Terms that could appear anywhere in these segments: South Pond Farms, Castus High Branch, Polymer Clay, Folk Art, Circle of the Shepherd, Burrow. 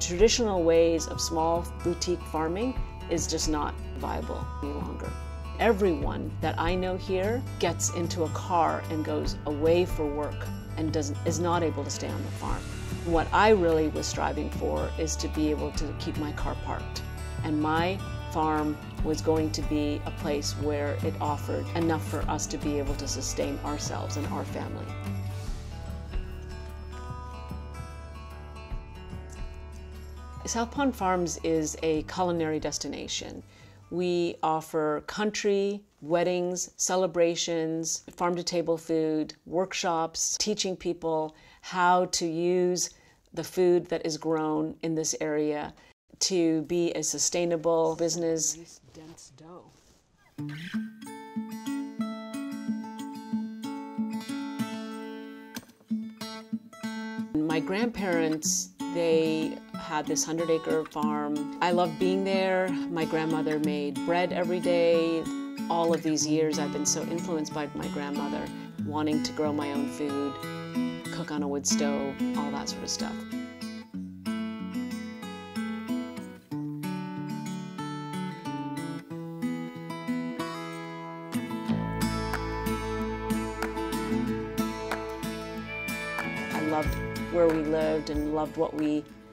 traditional ways of small boutique farming is just not viable any longer. Everyone that I know here gets into a car and goes away for work and is not able to stay on the farm. What I really was striving for is to be able to keep my car parked, and my farm was going to be a place where it offered enough for us to be able to sustain ourselves and our family. South Pond Farms is a culinary destination. We offer country, weddings, celebrations, farm-to-table food, workshops, teaching people how to use the food that is grown in this area to be a sustainable business. Nice, dense dough. My grandparents, they had this 100-acre farm. I loved being there. My grandmother made bread every day. All of these years I've been so influenced by my grandmother, wanting to grow my own food, cook on a wood stove, all that sort of stuff. I loved where we lived and loved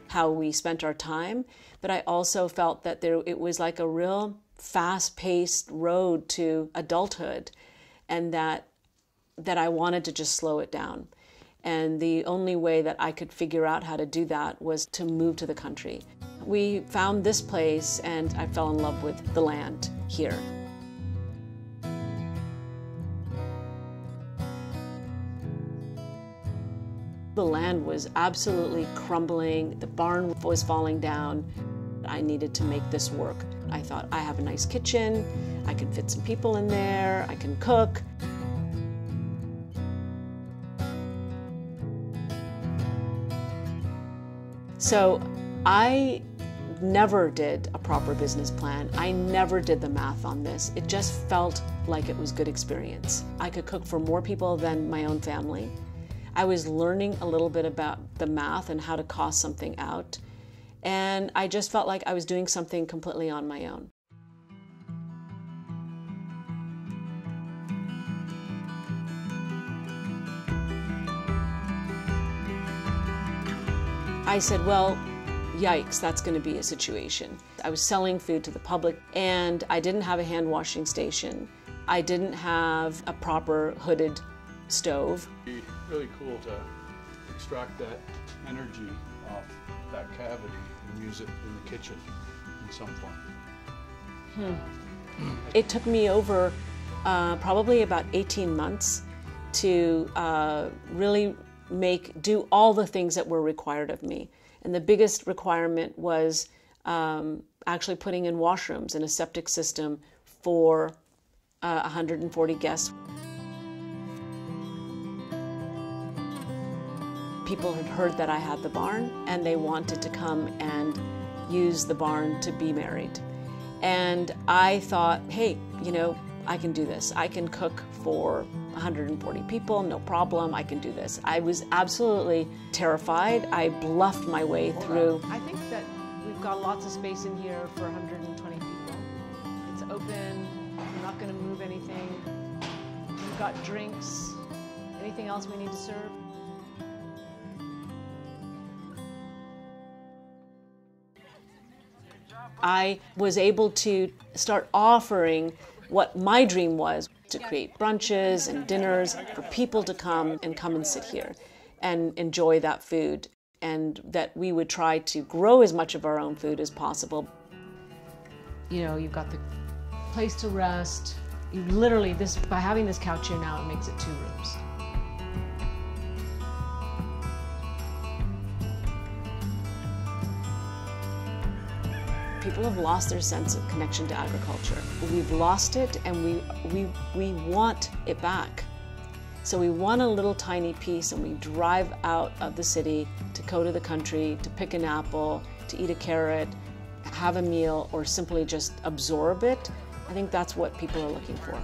how we spent our time, but I also felt that it was like a real fast-paced road to adulthood, and that I wanted to just slow it down. And the only way that I could figure out how to do that was to move to the country. We found this place, and I fell in love with the land here. The land was absolutely crumbling. The barn was falling down. I needed to make this work. I thought, I have a nice kitchen. I can fit some people in there. I can cook. So I never did a proper business plan. I never did the math on this. It just felt like it was good experience. I could cook for more people than my own family. I was learning a little bit about the math and how to cost something out, and I just felt like I was doing something completely on my own. I said, well, yikes, that's going to be a situation. I was selling food to the public, and I didn't have a hand washing station. I didn't have a proper hooded stove. It'd be really cool to extract that energy off that cavity and use it in the kitchen in some form. It took me over probably about 18 months to really do all the things that were required of me. And the biggest requirement was actually putting in washrooms and a septic system for 140 guests. People had heard that I had the barn, and they wanted to come and use the barn to be married. And I thought, hey, you know, I can do this. I can cook for 140 people, no problem. I can do this. I was absolutely terrified. I bluffed my way through. I think that we've got lots of space in here for 120 people. It's open. I'm not going to move anything. We've got drinks. Anything else we need to serve? I was able to start offering what my dream was, to create brunches and dinners for people to come and sit here and enjoy that food, and that we would try to grow as much of our own food as possible. You know, you've got the place to rest. You literally, by having this couch here now, it makes it 2 rooms. People have lost their sense of connection to agriculture. We've lost it, and we want it back. So we want a little tiny piece, and we drive out of the city to go to the country, to pick an apple, to eat a carrot, have a meal, or simply just absorb it. I think that's what people are looking for.